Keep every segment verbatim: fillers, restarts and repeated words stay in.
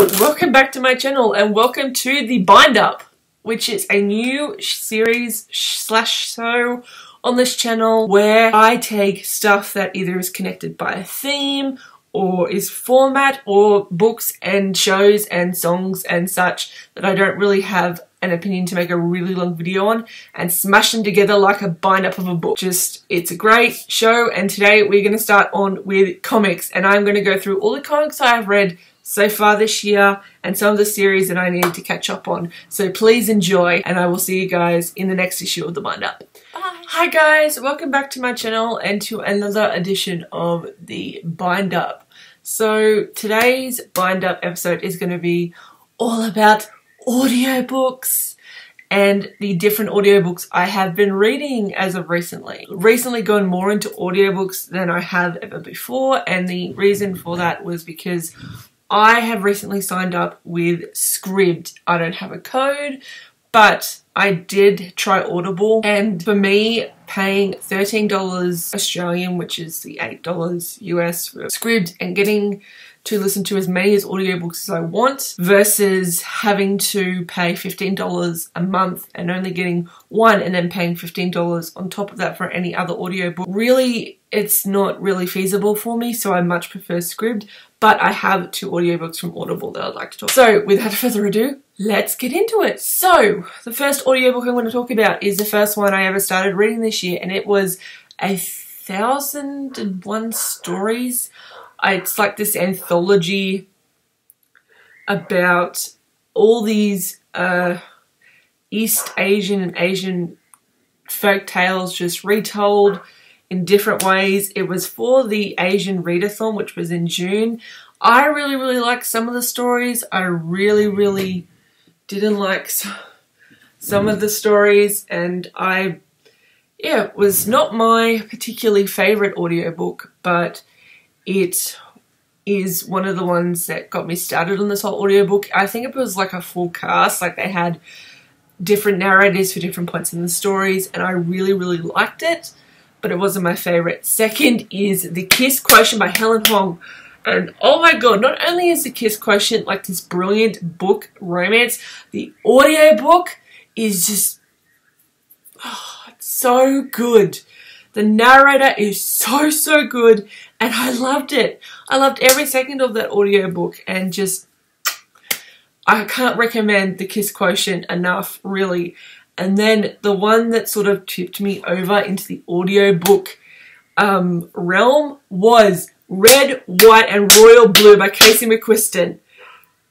Hello, welcome back to my channel and welcome to The Bind Up, which is a new series slash show on this channel where I take stuff that either is connected by a theme or is format or books and shows and songs and such that I don't really have an opinion to make a really long video on and smash them together like a bind up of a book. Just, it's a great show, and today we're going to start on with comics, and I'm going to go through all the comics I have read so far this year and some of the series that I need to catch up on. So please enjoy, and I will see you guys in the next issue of The Bind Up. Bye. Hi guys, welcome back to my channel and to another edition of The Bind Up. So today's Bind Up episode is going to be all about audiobooks and the different audiobooks I have been reading as of recently. Recently gone more into audiobooks than I have ever before, and the reason for that was because I have recently signed up with Scribd. I don't have a code, but I did try Audible, and for me, paying thirteen dollars Australian, which is the eight dollars U S for Scribd, and getting to listen to as many as audiobooks as I want versus having to pay fifteen dollars a month and only getting one and then paying fifteen dollars on top of that for any other audiobook. Really, it's not really feasible for me, so I much prefer Scribd, but I have two audiobooks from Audible that I'd like to talk about. So without further ado, let's get into it. So the first audiobook I want to talk about is the first one I ever started reading this year, and it was A Thousand and One Stories. It's like this anthology about all these uh, East Asian and Asian folk tales just retold in different ways. It was for the Asian Readathon, which was in June. I really, really liked some of the stories. I really, really didn't like some of the stories, and I, yeah, it was not my particularly favourite audiobook, but it is one of the ones that got me started on this whole audiobook. I think it was like a full cast, like they had different narrators for different points in the stories, and I really, really liked it, but it wasn't my favourite. Second is The Kiss Quotient by Helen Hoang. And oh my god, not only is The Kiss Quotient like this brilliant book romance, the audiobook is just, oh, it's so good. The narrator is so, so good, and I loved it. I loved every second of that audiobook, and just, I can't recommend The Kiss Quotient enough, really. And then the one that sort of tipped me over into the audiobook um, realm was Red, White, and Royal Blue by Casey McQuiston.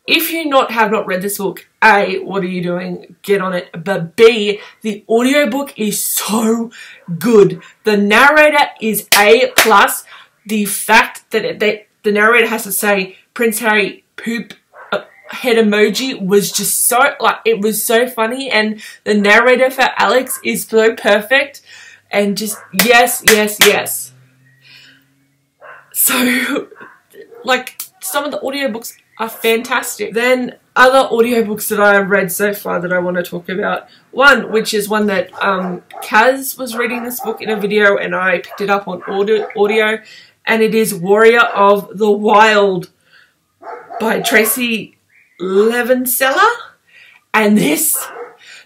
If you not have not read this book, A, what are you doing? Get on it. But B, the audiobook is so good. The narrator is A plus. The fact that it, they, the narrator has to say Prince Harry poop uh, head emoji was just so, like, it was so funny. And the narrator for Alex is so perfect. And just, yes, yes, yes. So, like, some of the audiobooks are fantastic. Then other audiobooks that I have read so far that I want to talk about. One, which is one that um, Kaz was reading this book in a video and I picked it up on audio, audio and it is Warrior of the Wild by Tracy Levenseller. And this,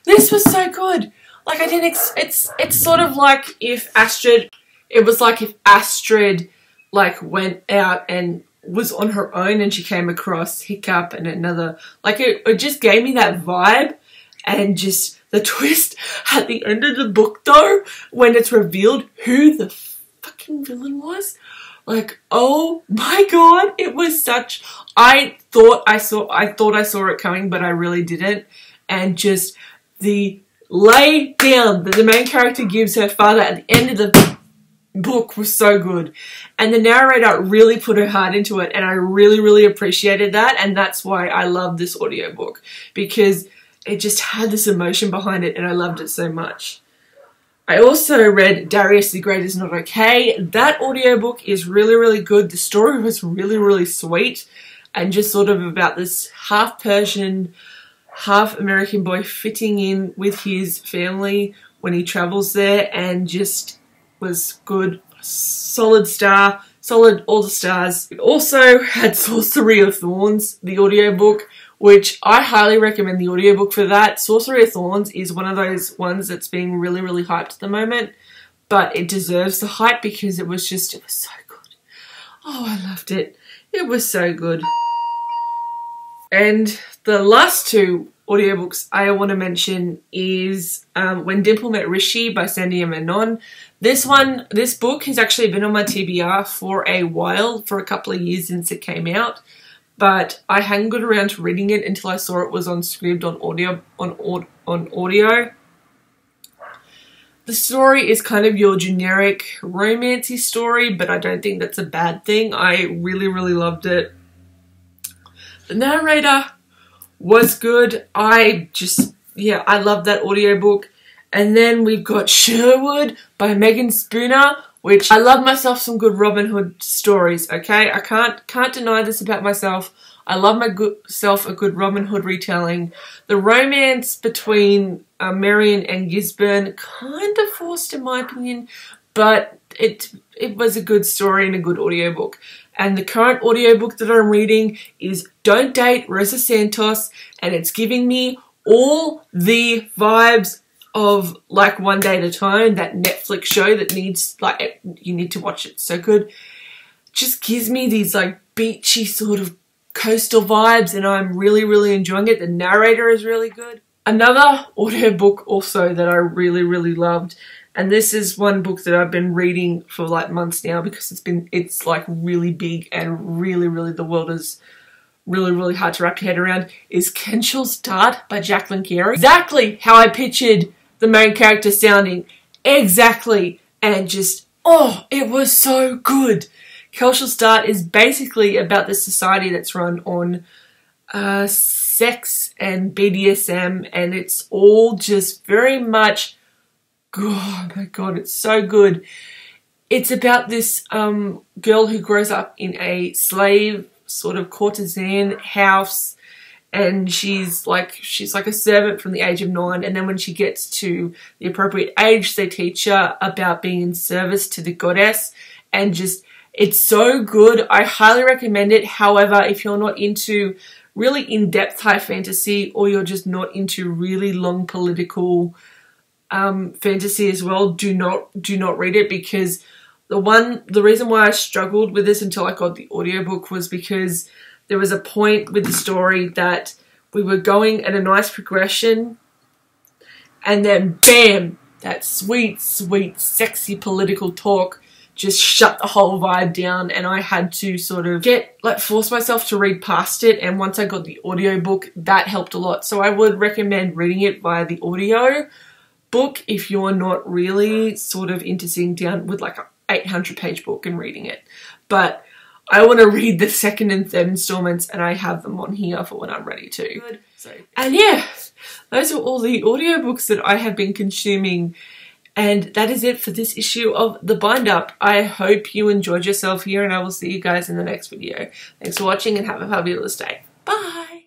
this was so good. Like I didn't, ex it's, it's sort of like if Astrid, it was like if Astrid like went out and was on her own and she came across Hiccup and another, like it, it just gave me that vibe. And just the twist at the end of the book though, when it's revealed who the fucking villain was, like, oh my god, it was such, I thought I saw, I thought I saw it coming, but I really didn't. And just the lay down that the main character gives her father at the end of the book was so good, and the narrator really put her heart into it, and I really, really appreciated that, and that's why I love this audiobook, because it just had this emotion behind it and I loved it so much. I also read Darius the Great Is Not Okay. That audiobook is really, really good. The story was really, really sweet, and just sort of about this half Persian, half American boy fitting in with his family when he travels there, and just was good, solid star, solid all the stars. It also had Sorcery of Thorns, the audiobook, which I highly recommend the audiobook for that. Sorcery of Thorns is one of those ones that's being really, really hyped at the moment, but it deserves the hype because it was just, it was so good. Oh, I loved it. It was so good. And the last two audiobooks I want to mention is um, When Dimple Met Rishi by Sandhya Menon. This one, this book has actually been on my T B R for a while, for a couple of years since it came out. But I hadn't got around to reading it until I saw it was on Scribd on audio. On, aud on audio. The story is kind of your generic romancy story, but I don't think that's a bad thing. I really, really loved it. The narrator was good. I just, yeah, I loved that audiobook. And then we've got Sherwood by Megan Spooner, which I love myself some good Robin Hood stories, okay? I can't can't deny this about myself. I love myself a good Robin Hood retelling. The romance between uh, Marion and Gisborne, kind of forced in my opinion, but it it was a good story and a good audiobook. And the current audiobook that I'm reading is Don't Date Rosa Santos, and it's giving me all the vibes of like One Day at a Time, that Netflix show that needs, like, you need to watch it, so good. Just gives me these like beachy sort of coastal vibes, and I'm really, really enjoying it. The narrator is really good. Another audiobook also that I really, really loved, and this is one book that I've been reading for like months now because it's been, it's like really big and really, really, the world is really, really hard to wrap your head around, is Kenshel's Dart by Jacqueline Carey. Exactly how I pictured the main character sounding, exactly, and just, oh, it was so good. Kenshel's Dart is basically about this society that's run on uh, sex and B D S M, and it's all just very much, oh my god, it's so good. It's about this um, girl who grows up in a slave sort of courtesan house, and she's like she's like a servant from the age of nine, and then when she gets to the appropriate age they teach her about being in service to the goddess, and just, it's so good. I highly recommend it. However, if you're not into really in-depth high fantasy, or you're just not into really long political um, fantasy as well, do not do not read it, because the one the reason why I struggled with this until I got the audiobook was because there was a point with the story that we were going at a nice progression, and then bam, that sweet, sweet, sexy political talk just shut the whole vibe down, and I had to sort of get, like, force myself to read past it, and once I got the audiobook, that helped a lot. So I would recommend reading it via the audio book if you're not really sort of into sitting down with like an eight hundred page book and reading it. But I want to read the second and third installments, and I have them on here for when I'm ready to. So, and yeah, those are all the audiobooks that I have been consuming, and that is it for this issue of The Bind Up. I hope you enjoyed yourself here, and I will see you guys in the next video. Thanks for watching, and have a fabulous day. Bye!